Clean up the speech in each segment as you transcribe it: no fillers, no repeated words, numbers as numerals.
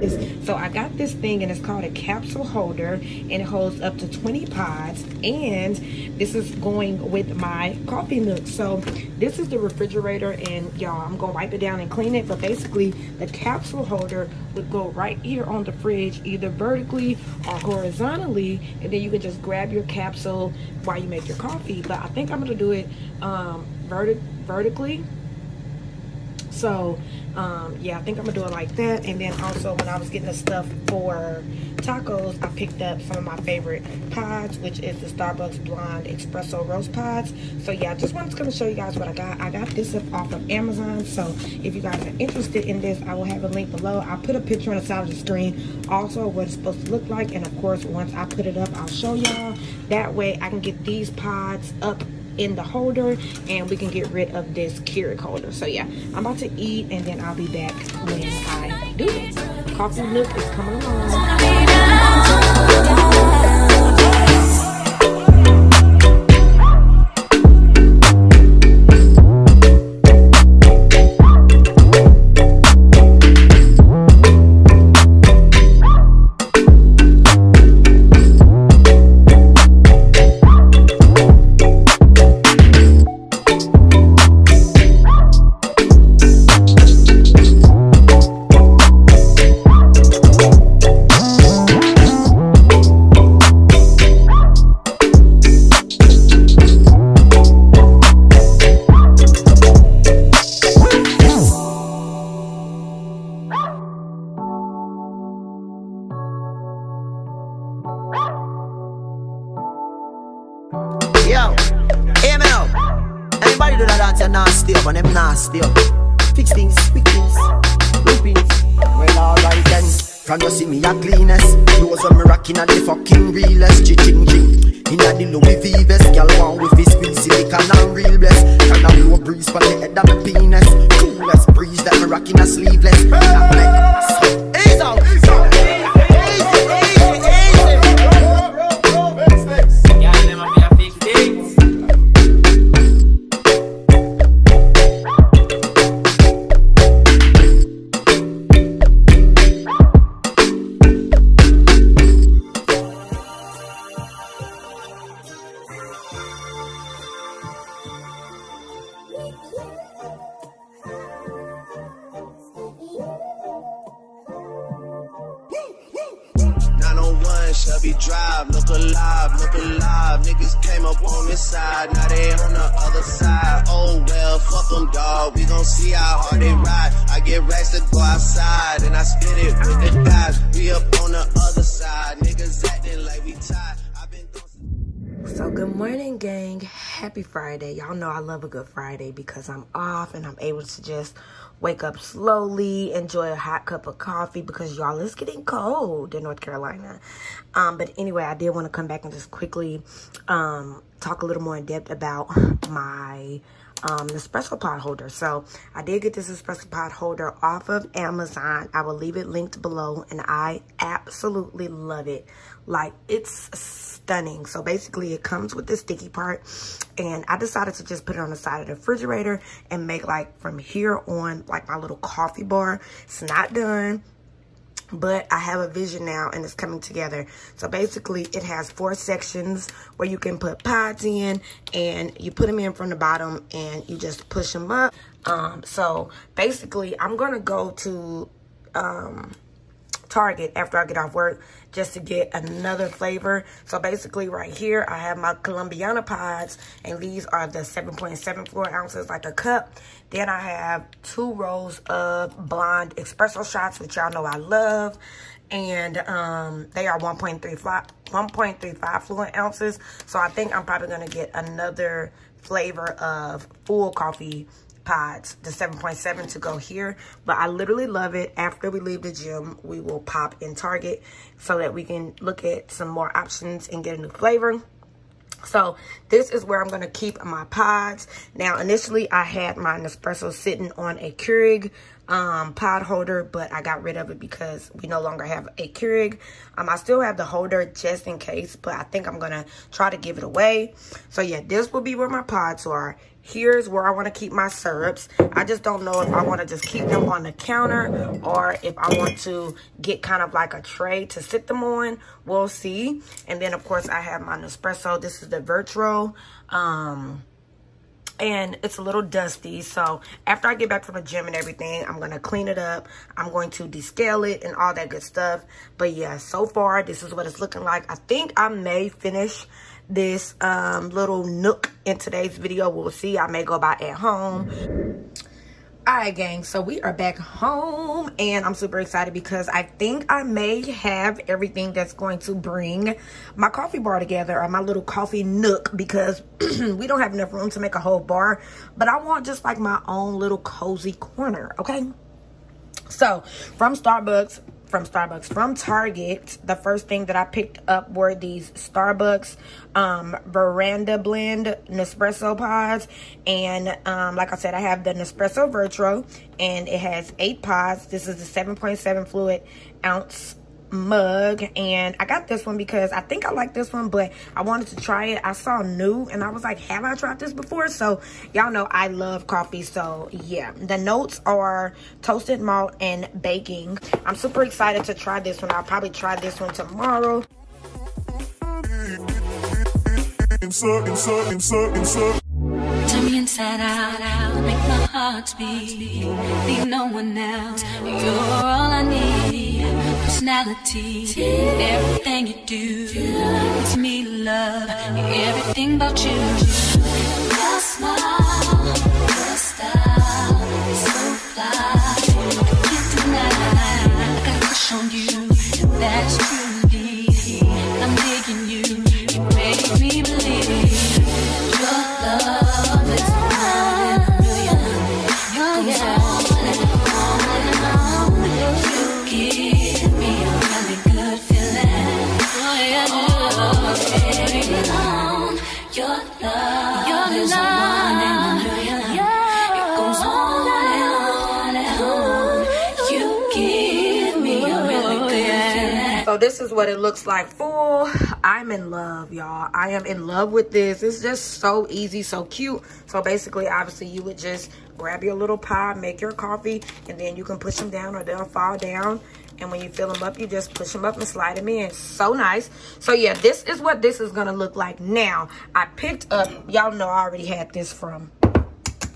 pods. So I got this thing and it's called a capsule holder and it holds up to 20 pods, and this is going with my coffee nook. So this is the refrigerator, and y'all, I'm gonna wipe it down and clean it, but basically the capsule holder would go right here on the fridge, either vertically or horizontally, and then you can just grab your capsule while you make your coffee. But I think I'm gonna do it vertically. So yeah, I think I'm gonna do it like that. And then also when I was getting the stuff for tacos, I picked up some of my favorite pods, which is the Starbucks Blonde Espresso Roast Pods. So yeah, I just wanted to come and show you guys what I got. I got this up off of Amazon. So if you guys are interested in this, I will have a link below. I'll put a picture on the side of the screen also what it's supposed to look like. And of course, once I put it up, I'll show y'all. That way I can get these pods up in the holder and we can get rid of this Keurig holder. So yeah, I'm about to eat and then I'll be back when I do this. Coffee Nook is coming along. Everybody do that dance, you're nasty up, and them nasty up. Fix things, quick things, repeat. Well, alright then, from you see me a cleanest. Those when me rockin' at the fucking realest. Chi-ching-ching, inna the Louis V vest. Girl one with his squeeze, silicon and real blessed. Can I blow a breeze from the head of my penis. Coolest breeze that me rockin' a sleeveless. That make ease out, ease out. Chubby drive, look alive, look alive. Niggas came up on this side, now they on the other side. Oh well, fuck them dawg, we gon' see how hard they ride. I get racks to go outside, and I spit it with the guys. We up on the other side, niggas acting like we tied. So good morning, gang. Happy Friday. Y'all know I love a good Friday because I'm off and I'm able to just wake up slowly, enjoy a hot cup of coffee because y'all, it's getting cold in North Carolina. But anyway, I did want to come back and just quickly talk a little more in depth about my Nespresso pod holder. So I did get this Nespresso pod holder off of Amazon. I will leave it linked below, and I absolutely love it. Like, it's stunning. So basically it comes with the sticky part, and I decided to just put it on the side of the refrigerator and make, like, from here on, like, my little coffee bar. It's not done, but I have a vision now and it's coming together. So basically it has 4 sections where you can put pods in, and you put them in from the bottom and you just push them up. So basically I'm gonna go to Target after I get off work just to get another flavor. So basically right here I have my Colombiana pods, and these are the 7.74 ounces, like a cup. Then I have 2 rolls of blonde espresso shots, which y'all know I love, and they are 1.35 fluid ounces. So I think I'm probably gonna get another flavor of full coffee pods, the 7.7, to go here. But I literally love it. After we leave the gym, we will pop in Target so that we can look at some more options and get a new flavor. So this is where I'm going to keep my pods. Now, initially I had my Nespresso sitting on a Keurig pod holder, but I got rid of it because we no longer have a Keurig. I still have the holder just in case, but I think I'm gonna try to give it away. So yeah, this will be where my pods are. Here's where I want to keep my syrups. I just don't know if I want to just keep them on the counter or if I want to get kind of like a tray to sit them on. We'll see. And then, of course, I have my Nespresso. This is the Vertuo. And it's a little dusty. So after I get back from the gym and everything, I'm going to clean it up. I'm going to descale it and all that good stuff. But yeah, so far, this is what it's looking like. I think I may finish this little nook in today's video. We'll see. I may go by at home. All right, gang, so we are back home and I'm super excited because I think I may have everything that's going to bring my coffee bar together, or my little coffee nook, because we don't have enough room to make a whole bar, but I want just like my own little cozy corner. Okay, so from Target, the first thing that I picked up were these Starbucks Veranda Blend Nespresso pods. And like I said, I have the Nespresso Vertuo, and it has 8 pods. This is a 7.7 fluid ounce mug, and I got this one because I think I like this one, but I wanted to try it. I saw new and I was like, have I tried this before? So y'all know I love coffee, so yeah. The notes are toasted malt and baking. I'm super excited to try this one. I'll probably try this one tomorrow. Turn me inside out, make my heart beat. Need no one else, you're all I need. Personality, everything you do, it's me to love, everything about you. Your smile, your style, so fly, can't deny, I got a crush on you, that's truly, I'm digging you, you make me believe, your love is mine, you're on and on and on, you give. So this is what it looks like full. I'm in love, y'all. I am in love with this. It's just so easy, so cute. So basically, obviously, you would just grab your little pod, make your coffee, and then you can push them down or they'll fall down. And when you fill them up, you just push them up and slide them in. So nice. So yeah, this is what this is gonna look like now. I picked up, y'all know I already had this from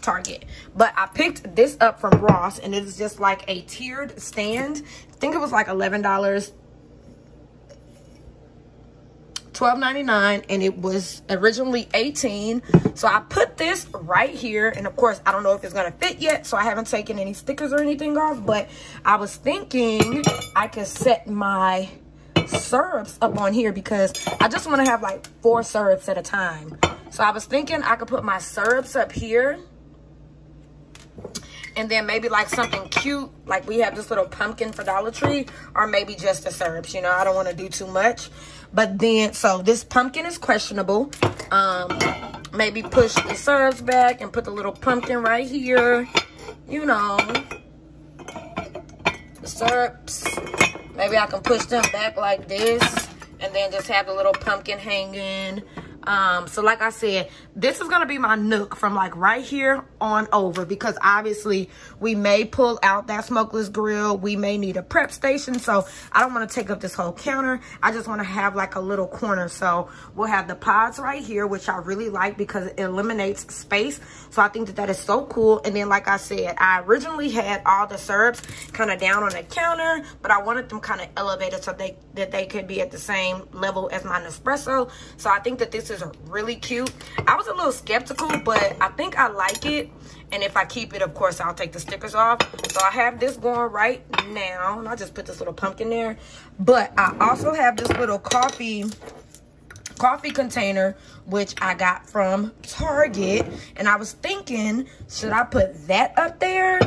Target, but I picked this up from Ross, and it is just like a tiered stand. I think it was like $11. $12.99, and it was originally $18. So I put this right here, and of course I don't know if it's gonna fit yet, so I haven't taken any stickers or anything off, but I was thinking I could set my syrups up on here because I just want to have like 4 syrups at a time. So I was thinking I could put my syrups up here, and then maybe like something cute, like we have this little pumpkin for Dollar Tree, or maybe just the syrups, you know. I don't want to do too much. But then, so this pumpkin is questionable. Maybe push the syrups back and put the little pumpkin right here. You know, the syrups. Maybe I can push them back like this, and then just have the little pumpkin hanging. So like I said, this is gonna be my nook from like right here on over, because obviously we may pull out that smokeless grill, we may need a prep station, so I don't want to take up this whole counter. I just want to have like a little corner. So we'll have the pods right here, which I really like because it eliminates space, so I think that that is so cool. And then like I said, I originally had all the syrups kind of down on the counter, but I wanted them kind of elevated so that they could be at the same level as my Nespresso. So I think that this is really cute. I was a little skeptical, but I think I like it, and if I keep it, of course I'll take the stickers off. So I have this going right now, and I'll just put this little pumpkin there. But I also have this little coffee container, which I got from Target, and I was thinking, should I put that up there?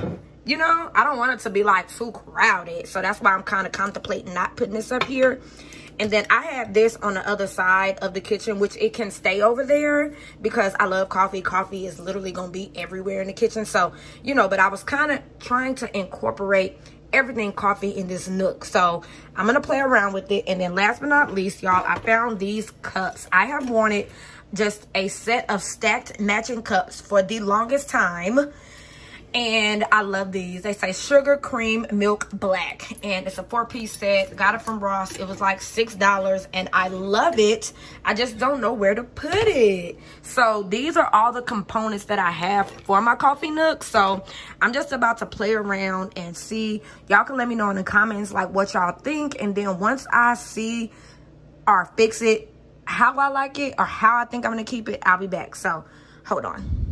You know, I don't want it to be like too crowded, so that's why I'm kind of contemplating not putting this up here. And then I have this on the other side of the kitchen, which it can stay over there because I love coffee. Coffee is literally going to be everywhere in the kitchen. So, you know, but I was kind of trying to incorporate everything coffee in this nook. So I'm going to play around with it. And then last but not least, y'all, I found these cups. I have wanted just a set of stacked matching cups for the longest time. And I love these. They say sugar, cream, milk, black. And it's a 4-piece set. Got it from Ross. It was like $6. And I love it. I just don't know where to put it. So these are all the components that I have for my coffee nook. So I'm just about to play around and see. Y'all can let me know in the comments like what y'all think. And then once I see or fix it, how I like it or how I think I'm going to keep it, I'll be back. So hold on.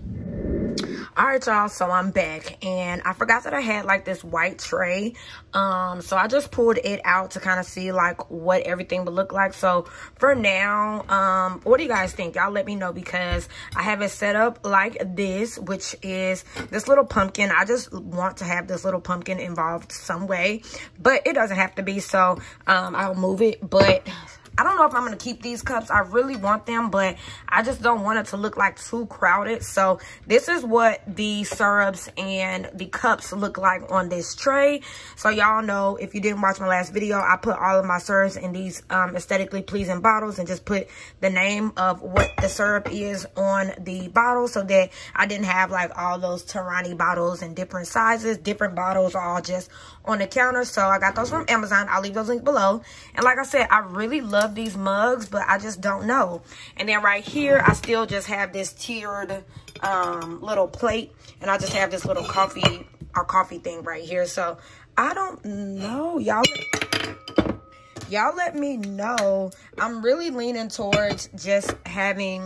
All right, y'all, so I'm back, and I forgot that I had like this white tray, so I just pulled it out to kind of see like what everything would look like. So for now, what do you guys think? Y'all let me know, because I have it set up like this, which is this little pumpkin. I just want to have this little pumpkin involved some way, but it doesn't have to be. So I'll move it, but I don't know if I'm going to keep these cups. I really want them, but I just don't want it to look like too crowded. So this is what the syrups and the cups look like on this tray. So y'all know, if you didn't watch my last video, I put all of my syrups in these aesthetically pleasing bottles and just put the name of what the syrup is on the bottle, so that I didn't have like all those Torani bottles in different sizes. Different bottles are all just on the counter. So I got those from Amazon. I'll leave those links below. And like I said, I really love these mugs, but I just don't know. And then right here, I still just have this tiered little plate, and I just have this little coffee or coffee thing right here. So I don't know, y'all let me know. I'm really leaning towards just having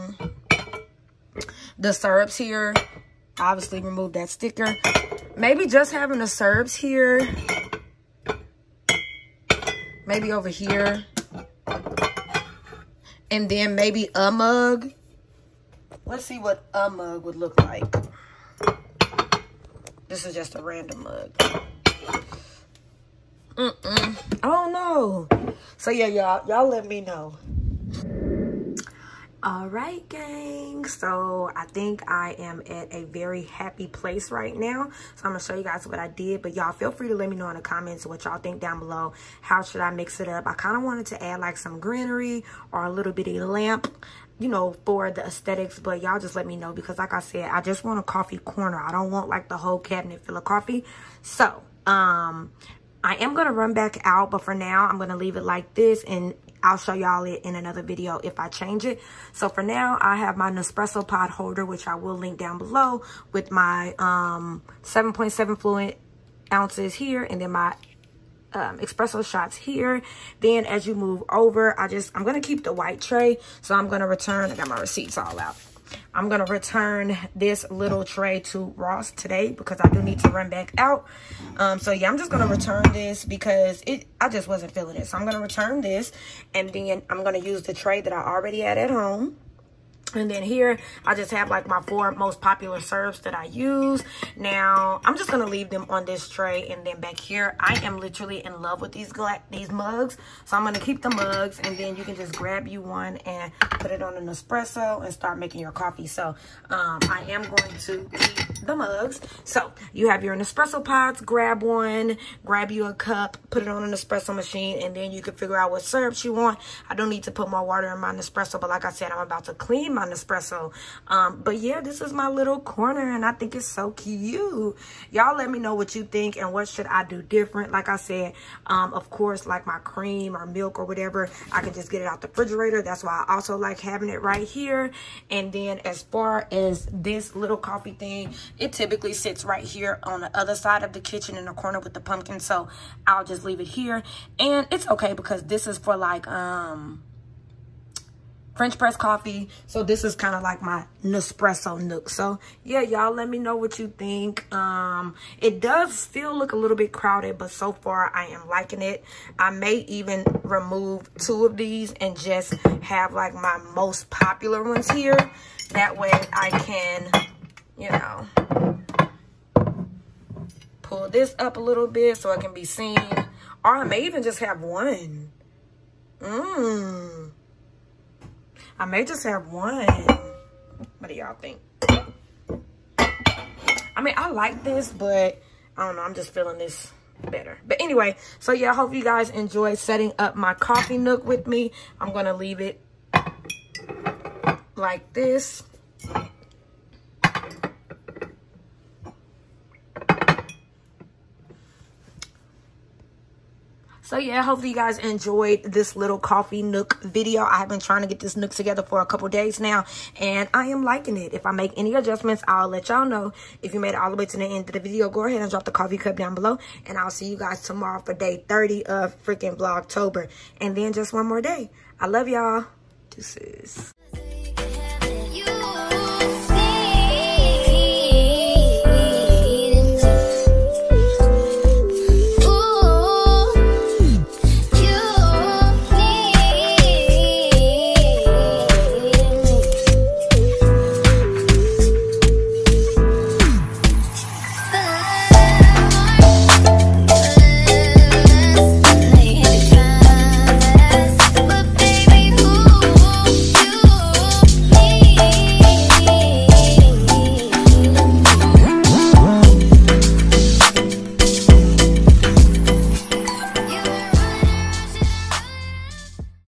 the syrups here. Obviously remove that sticker. Maybe just having the syrups here, maybe over here, and then maybe a mug. Let's see what a mug would look like. This is just a random mug. I don't know. So yeah, y'all let me know. All right, gang, so I think I am at a very happy place right now. So I'm gonna show you guys what I did, but y'all feel free to let me know in the comments what y'all think down below. How should I mix it up? I kind of wanted to add like some greenery or a little bitty lamp, you know, for the aesthetics, but y'all just let me know, because like I said, I just want a coffee corner. I don't want like the whole cabinet full of coffee. So I am gonna run back out, but for now I'm gonna leave it like this, and I'll show y'all it in another video if I change it. So for now, I have my Nespresso pod holder, which I will link down below, with my 7.7 fluid ounces here, and then my espresso shots here. Then as you move over, I'm gonna keep the white tray. So I'm gonna return, I got my receipts all out. I'm gonna return this little tray to Ross today, because I do need to run back out. So yeah, I'm just gonna return this, because I just wasn't feeling it. So I'm gonna return this, and then I'm gonna use the tray that I already had at home. And then here, I just have like my 4 most popular syrups that I use. Now, I'm just going to leave them on this tray. And then back here, I am literally in love with these mugs. So I'm going to keep the mugs. And then you can just grab you one and put it on an espresso and start making your coffee. So I am going to keep the mugs. So you have your Nespresso pods. Grab one. Grab you a cup. Put it on an espresso machine. And then you can figure out what syrups you want. I don't need to put more water in my Nespresso. But like I said, I'm about to clean my Nespresso. But yeah, this is my little corner, and I think it's so cute. Y'all let me know what you think and what should I do different. Like I said, of course, like my cream or milk or whatever, I can just get it out the refrigerator. That's why I also like having it right here. And then as far as this little coffee thing, it typically sits right here on the other side of the kitchen in the corner with the pumpkin. So I'll just leave it here, and it's okay, because this is for like French press coffee. So this is kind of like my Nespresso nook. So yeah, y'all let me know what you think. It does still look a little bit crowded, but so far I am liking it. I may even remove 2 of these and just have like my most popular ones here. That way I can, you know, pull this up a little bit so it can be seen. Or I may even just have one. I may just have one. What do y'all think? I mean, I like this, but I don't know. I'm just feeling this better. But anyway, so yeah, I hope you guys enjoy setting up my coffee nook with me. I'm going to leave it like this. So yeah, hopefully you guys enjoyed this little coffee nook video. I have been trying to get this nook together for a couple days now, and I am liking it. If I make any adjustments, I'll let y'all know. If you made it all the way to the end of the video, go ahead and drop the coffee cup down below, and I'll see you guys tomorrow for day 30 of freaking Vlogtober. And then just one more day. I love y'all. Deuces.